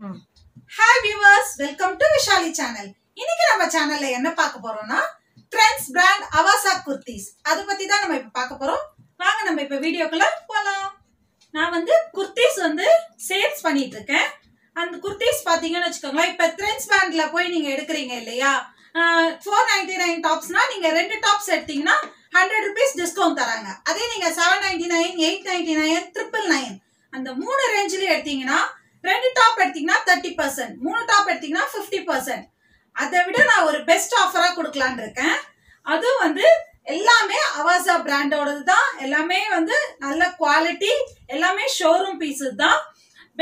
Hi viewers, welcome to visali channel. இன்னைக்கு நம்ம சேனல்ல என்ன பார்க்க போறோம்னா Trends brand avaasa kurtis. அது பத்தி தான் நம்ம இப்ப பார்க்க போறோம். வாங்க நம்ம இப்ப வீடியோக்குள்ள போலாம். நான் வந்து kurtis வந்து சேல்ஸ் பண்ணிட்டு இருக்கேன். அந்த kurtis பாத்தீங்கன்னா வெச்சுக்கோங்க இப்ப Trends brandல போய் நீங்க எடுக்கறீங்க இல்லையா? 499 டாப்ஸ்னா நீங்க ரெண்டு டாப்ஸ் எடுத்தீங்கன்னா 100 rupees டிஸ்கவுண்ட் தராங்க. அதே நீங்க 799, 899, 999 அந்த மூணு ரேஞ்சில எடுத்தீங்கன்னா ரெண்டு டாப் எடுத்தீங்கன்னா 30%, மூணு டாப் எடுத்தீங்கன்னா 50%. அதை விட நான் ஒரு பெஸ்ட் ஆஃபரா கொடுக்கலாம்னு இருக்கேன். அதுவும் வந்து எல்லாமே அவாசா பிராண்டோடது தான், எல்லாமே வந்து நல்ல குவாலிட்டி, எல்லாமே ஷோரூம் பீஸஸ் தான்.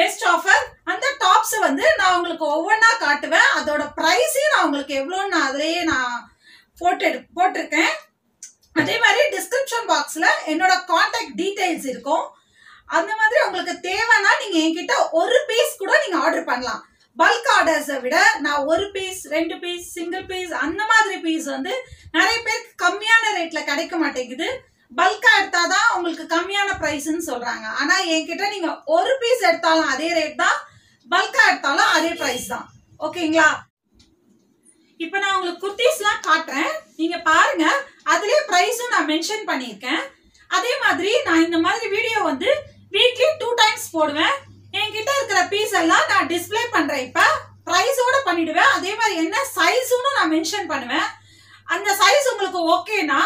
Best offer. அந்த டாப்ஸ் வந்து நான் உங்களுக்கு ஒவ்வொன்றா காட்டுவேன். அதோட ப்ரைஸையும் நான் உங்களுக்கு எவ்வளோன்னு நான் அதிலேயே நான் போட்டிருக்கேன். அதே மாதிரி டிஸ்கிரிப்ஷன் பாக்ஸ்ல என்னோட கான்டாக்ட் டீடைல்ஸ் இருக்கும். அந்த மாதிரி உங்களுக்கு தேவைன்னா நீங்க என்கிட்ட ஒரு பீஸ் கூட நீங்க ஆர்டர் பண்ணலாம். பல்க் ஆர்டர்ஸை விட நான் ஒரு பீஸ், ரெண்டு பீஸ், சிங்கிள் பீஸ் அந்த மாதிரி பீஸ் வந்து நிறைய பேருக்கு கம்மியான ரேட்ல கிடைக்க மாட்டேங்குது. பல்கா எடுத்தாதான் உங்களுக்கு கம்மியான ப்ரைஸ்ன்னு சொல்றாங்க. ஆனா என்கிட்ட நீங்க ஒரு பீஸ் எடுத்தாலும் அதே ரேட் தான், பல்கா எடுத்தாலும் அதே ப்ரைஸ் தான். ஓகேங்களா? இப்ப நான் உங்களுக்கு குர்த்திஸ் எல்லாம் காட்டுறேன், நீங்க பாருங்க. அதுலயே ப்ரைஸும் நான் மென்ஷன் பண்ணியிருக்கேன். அதே மாதிரி நான் இந்த மாதிரி வீடியோ வந்து வீக்லி 2 times போடுவேன். என்கிட்ட இருக்கிற பீஸ் எல்லாம் நான் டிஸ்பிளே பண்றேன். இப்ப பிரைஸோட பண்ணிடுவேன். அதே மாதிரி என்ன சைஸ்னு நான் மென்ஷன் பண்ணுவேன். அந்த சைஸ் உங்களுக்கு ஓகேனா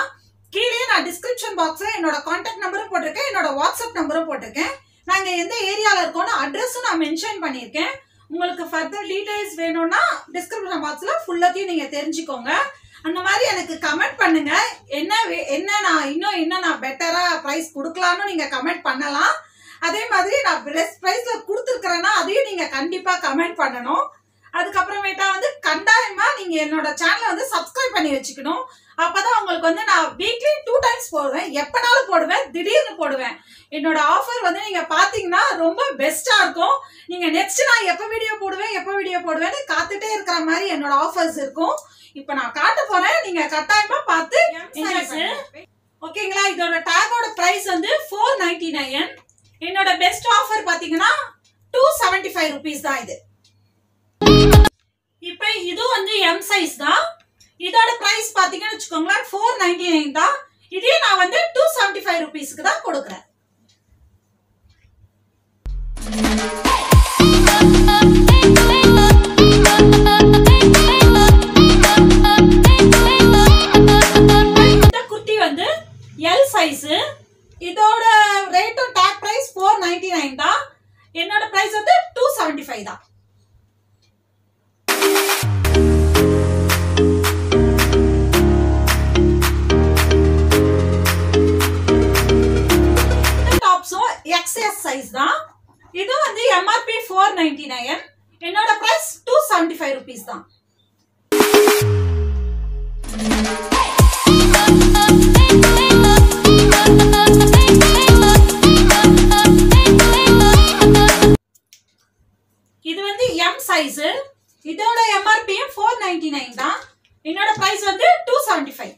கீழே நான் டிஸ்கிரிப்ஷன் பாக்ஸ்ல என்னோட கான்டாக்ட் நம்பரும் போட்டிருக்கேன், என்னோட வாட்ஸ்அப் நம்பரும் போட்டிருக்கேன். நாங்க எந்த ஏரியால இருக்கோம்னு அட்ரஸும் நான் மென்ஷன் பண்ணியிருக்கேன். உங்களுக்கு ஃபர்தர் டீடைல்ஸ் வேணும்னா டிஸ்கிரிப்ஷன் பாக்ஸ்ல ஃபுல்லாத்தையும் நீங்க தெரிஞ்சுக்கோங்க. அந்த மாதிரி எனக்கு கமெண்ட் பண்ணுங்க. என்ன நான் இன்னும் என்ன நான் பெட்டரா ப்ரைஸ் கொடுக்கலாம்னு நீங்க கமெண்ட் பண்ணலாம். அதே மாதிரி நான் பெஸ்ட் ப்ரைஸ்ல கொடுத்துருக்கிறேன்னா அதையும் நீங்க கண்டிப்பா கமெண்ட் பண்ணணும். அதுக்கப்புறமேட்டா வந்து கண்டாயமா நீங்க என்னோட சேனலை வந்து சப்ஸ்கிரைப் பண்ணி வச்சுக்கணும். அப்பதான் உங்களுக்கு வந்து நான் வீக்லி 2 times போடுவேன். எப்பனாலும் போடுவேன், திடீர்னு போடுவேன். என்னோட ஆஃபர் வந்து நீங்க பாத்தீங்கன்னா ரொம்ப பெஸ்டா இருக்கும். நீங்க நெக்ஸ்ட் நான் எப்ப வீடியோ போடுவேன்னு காத்துட்டே இருக்கிற மாதிரி என்னோட ஆஃபர்ஸ் இருக்கும். இப்ப நான் காட்ட போறேன், நீங்க கட்டாயமா பார்த்து. ஓகேங்களா? இதோட டாகோட பிரைஸ் வந்து 499. என்னோட பெஸ்ட் ஆஃபர் பாத்தீங்கன்னா 275 rupees தான் இது. இப்போ இது வந்து M சைஸ் தான். இதோட பிரைஸ் பாத்தீங்கன்னா வெச்சுக்கோங்களா 499 தான். இதே நான் வந்து 275 rupeesக்கு தான் கொடுக்கிறேன். இந்த குர்த்தி வந்து L சைஸ். இதோட ரேட் ஆஃப் டாக் பிரைஸ் 499 தான். என்னோட பிரைஸ் வந்து 275 தான். XS size தான். இது வந்து MRP 499. என்னோட price 275 rupees தான். இது வந்து M size. இதோட MRP 499 தான். என்னோட price வந்து 275.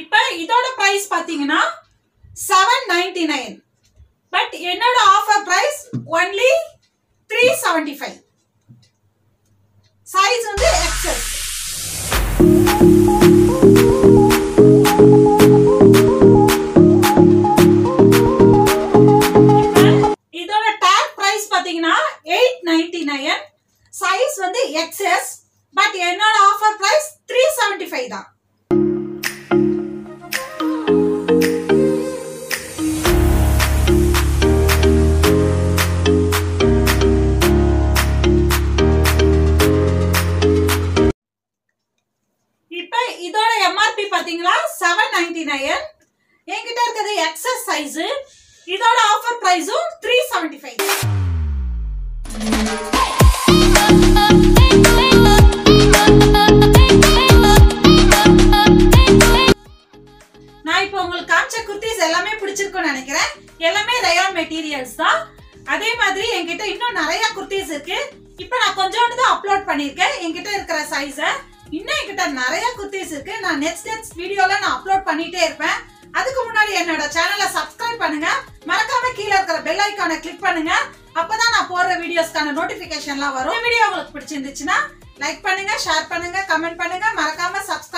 இப்ப இதோட பிரைஸ் பாத்தீங்கன்னா 799. பட் என்னோட ஆஃபர் பிரைஸ் only 375. சைஸ் வந்து XS. இதோட டாக் பிரைஸ் பாத்தீங்கன்னா 899. சைஸ் வந்து XS. பட் என்னோட ஆஃபர் பிரைஸ் 375 தான். இதோட MRP பாத்தீங்களா 799. என்கிட்ட இருக்குது XS சைஸ். இதோட ஆஃபர் பிரைஸும் 375. நான் இப்போ உங்களுக்கு காமிச்ச குர்த்திஸ் எல்லாமே பிடிச்சிருக்கும்னு நினைக்கிறேன். எல்லாமே ரயான் மெட்டீரியல்ஸ் தான். அதே மாதிரி என்கிட்ட இன்னும் நிறைய குர்த்திஸ் இருக்கு. இப்போ நான் கொஞ்சோண்டு தான் அப்லோட் பண்ணிருக்கேன் என்கிட்ட இருக்கிற சைஸை. नोटिफिकेशन लाइक कमेंट मरकाम सब्सक्राइब।